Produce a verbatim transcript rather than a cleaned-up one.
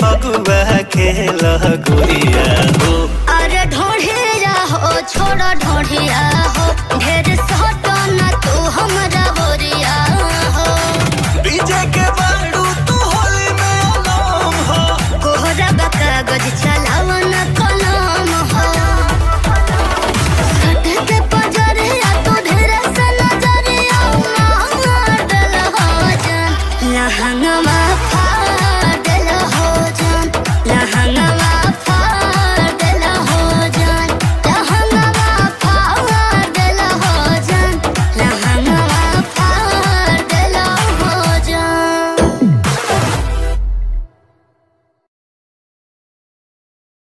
फगुआ खेल गुड़िया हो। अरे ढोढ़िया हो छोड़ो ढोढ़िया हो, ढेर सोटो ना तू हमरा बोरिया हो। बीजे के बारू तू होली में अलम हो, कोहरा बका गज चलाव ना कलम हो। सटते पजरिया तू ढेर से नजरिया मार दल हो जान लहंगवा। I'm not